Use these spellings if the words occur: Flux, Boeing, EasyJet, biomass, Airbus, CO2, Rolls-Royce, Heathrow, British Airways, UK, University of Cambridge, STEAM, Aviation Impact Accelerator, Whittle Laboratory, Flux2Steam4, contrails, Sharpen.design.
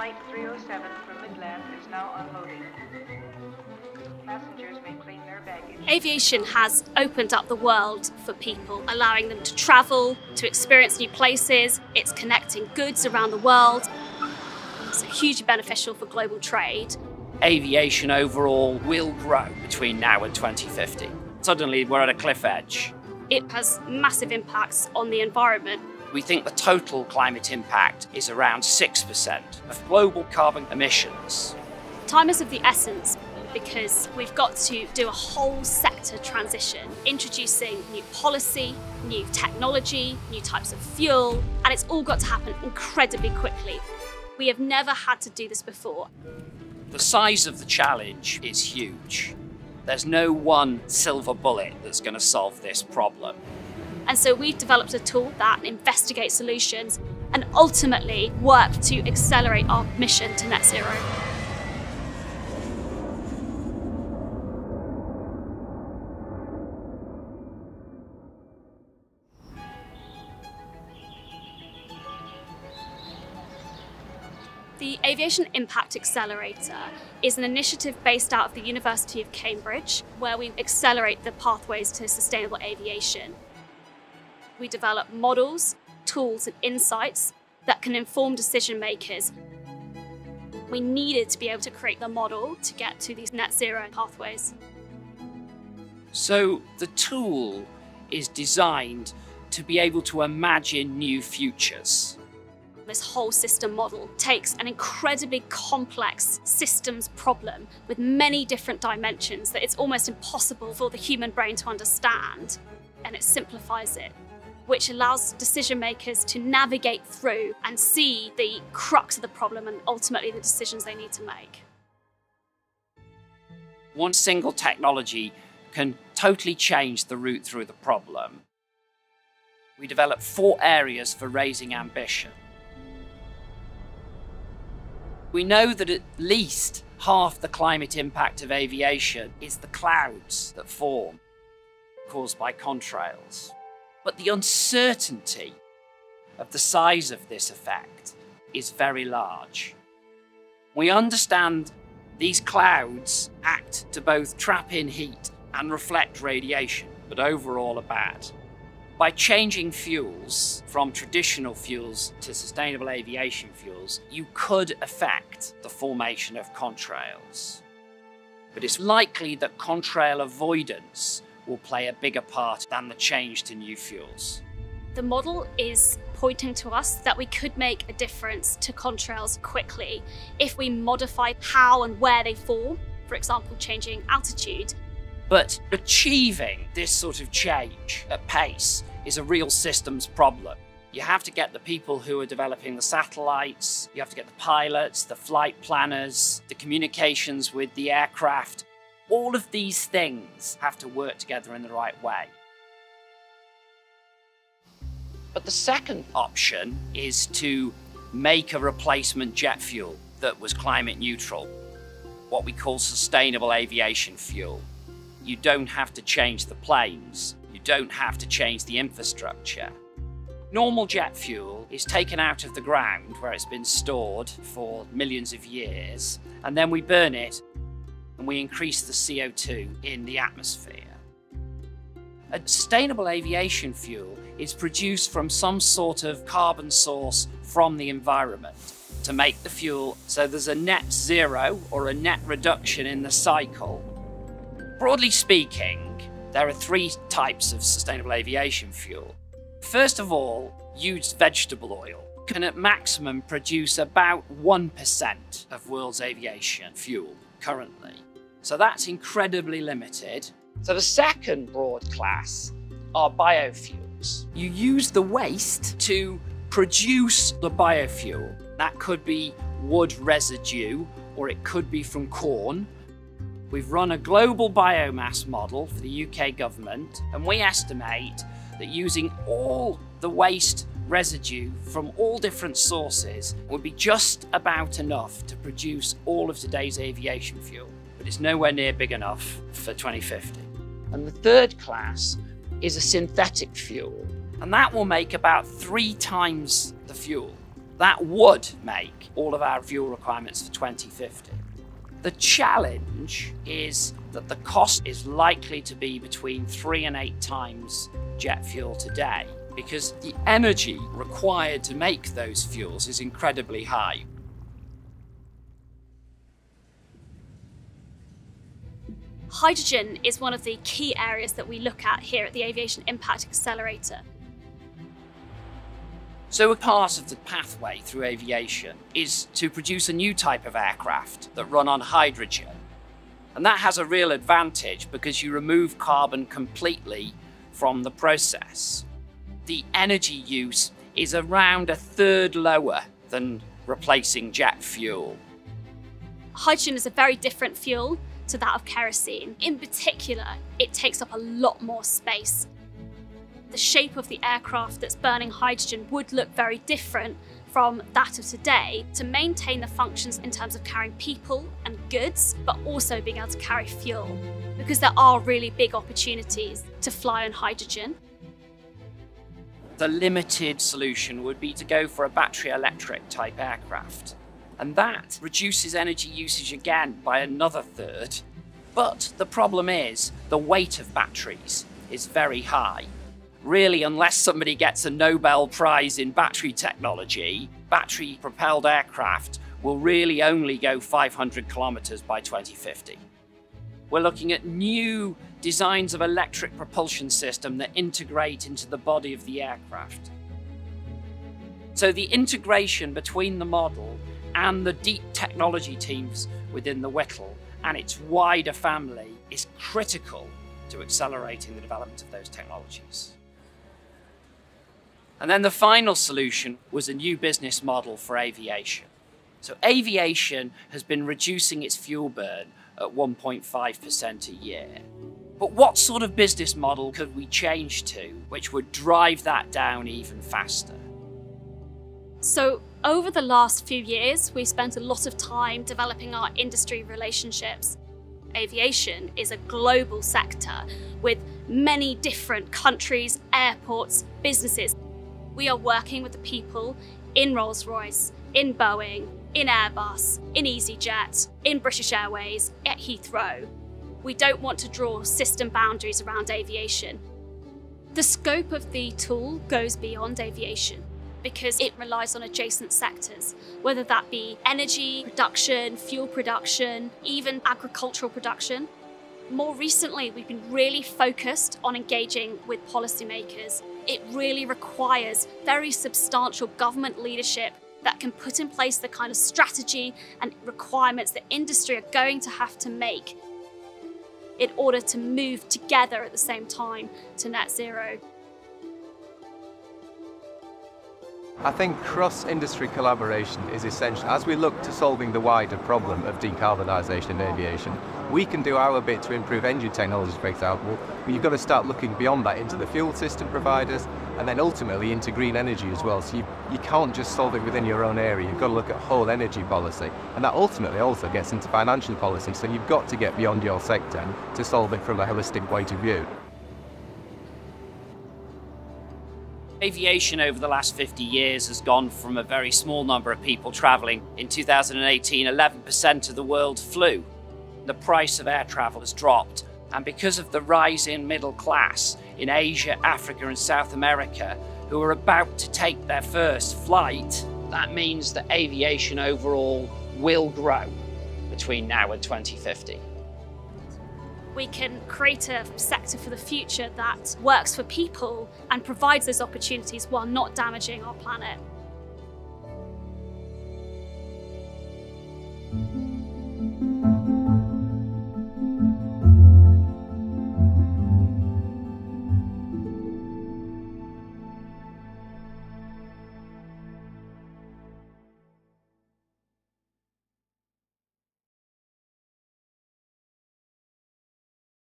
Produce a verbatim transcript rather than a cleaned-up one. Flight three oh seven from Midland is now unloading. Passengers may claim their baggage. Aviation has opened up the world for people, allowing them to travel, to experience new places. It's connecting goods around the world. It's hugely beneficial for global trade. Aviation overall will grow between now and twenty fifty. Suddenly we're at a cliff edge. It has massive impacts on the environment. We think the total climate impact is around six percent of global carbon emissions. Time is of the essence because we've got to do a whole sector transition, introducing new policy, new technology, new types of fuel, and it's all got to happen incredibly quickly. We have never had to do this before. The size of the challenge is huge. There's no one silver bullet that's going to solve this problem. And so we've developed a tool that investigates solutions and ultimately work to accelerate our mission to net zero. The Aviation Impact Accelerator is an initiative based out of the University of Cambridge, where we accelerate the pathways to sustainable aviation. We develop models, tools and insights that can inform decision makers. We needed to be able to create the model to get to these net zero pathways. So the tool is designed to be able to imagine new futures. This whole system model takes an incredibly complex systems problem with many different dimensions that it's almost impossible for the human brain to understand, and it simplifies it, which allows decision makers to navigate through and see the crux of the problem and ultimately the decisions they need to make. One single technology can totally change the route through the problem. We developed four areas for raising ambition. We know that at least half the climate impact of aviation is the clouds that form, caused by contrails. But the uncertainty of the size of this effect is very large. We understand these clouds act to both trap in heat and reflect radiation, but overall are bad. By changing fuels from traditional fuels to sustainable aviation fuels, you could affect the formation of contrails. But it's likely that contrail avoidance will play a bigger part than the change to new fuels. The model is pointing to us that we could make a difference to contrails quickly if we modify how and where they form, for example, changing altitude. But achieving this sort of change at pace is a real systems problem. You have to get the people who are developing the satellites, you have to get the pilots, the flight planners, the communications with the aircraft. All of these things have to work together in the right way. But the second option is to make a replacement jet fuel that was climate neutral, what we call sustainable aviation fuel. You don't have to change the planes. You don't have to change the infrastructure. Normal jet fuel is taken out of the ground where it's been stored for millions of years, and then we burn it, and we increase the C O two in the atmosphere. A sustainable aviation fuel is produced from some sort of carbon source from the environment to make the fuel, so there's a net zero or a net reduction in the cycle. Broadly speaking, there are three types of sustainable aviation fuel. First of all, used vegetable oil can at maximum produce about one percent of world's aviation fuel currently. So that's incredibly limited. So the second broad class are biofuels. You use the waste to produce the biofuel. That could be wood residue, or it could be from corn. We've run a global biomass model for the U K government, and we estimate that using all the waste residue from all different sources would be just about enough to produce all of today's aviation fuel. But it's nowhere near big enough for twenty fifty. And the third class is a synthetic fuel, and that will make about three times the fuel. That would make all of our fuel requirements for twenty fifty. The challenge is that the cost is likely to be between three and eight times jet fuel today, because the energy required to make those fuels is incredibly high. Hydrogen is one of the key areas that we look at here at the Aviation Impact Accelerator. So a part of the pathway through aviation is to produce a new type of aircraft that run on hydrogen. And that has a real advantage because you remove carbon completely from the process. The energy use is around a third lower than replacing jet fuel. Hydrogen is a very different fuel to that of kerosene. In particular, it takes up a lot more space. The shape of the aircraft that's burning hydrogen would look very different from that of today to maintain the functions in terms of carrying people and goods, but also being able to carry fuel, because there are really big opportunities to fly on hydrogen. The limited solution would be to go for a battery electric type aircraft. And that reduces energy usage again by another third. But the problem is the weight of batteries is very high. Really, unless somebody gets a Nobel Prize in battery technology, battery propelled aircraft will really only go five hundred kilometers by twenty fifty. We're looking at new designs of electric propulsion system that integrate into the body of the aircraft. So the integration between the model and the deep technology teams within the Whittle and its wider family is critical to accelerating the development of those technologies. And then the final solution was a new business model for aviation. So aviation has been reducing its fuel burn at one point five percent a year. But what sort of business model could we change to which would drive that down even faster? So over the last few years, we've spent a lot of time developing our industry relationships. Aviation is a global sector with many different countries, airports, businesses. We are working with the people in Rolls-Royce, in Boeing, in Airbus, in EasyJet, in British Airways, at Heathrow. We don't want to draw system boundaries around aviation. The scope of the tool goes beyond aviation, because it relies on adjacent sectors, whether that be energy production, fuel production, even agricultural production. More recently, we've been really focused on engaging with policymakers. It really requires very substantial government leadership that can put in place the kind of strategy and requirements that industry are going to have to make in order to move together at the same time to net zero. I think cross-industry collaboration is essential. As we look to solving the wider problem of decarbonisation in aviation, we can do our bit to improve engine technologies, for example, but you've got to start looking beyond that into the fuel system providers and then ultimately into green energy as well. So you, you can't just solve it within your own area. You've got to look at whole energy policy, and that ultimately also gets into financial policy. So you've got to get beyond your sector to solve it from a holistic point of view. Aviation over the last fifty years has gone from a very small number of people travelling. In two thousand eighteen, eleven percent of the world flew. The price of air travel has dropped, and because of the rise in middle class in Asia, Africa and South America, who are about to take their first flight, that means that aviation overall will grow between now and twenty fifty. We can create a sector for the future that works for people and provides those opportunities while not damaging our planet.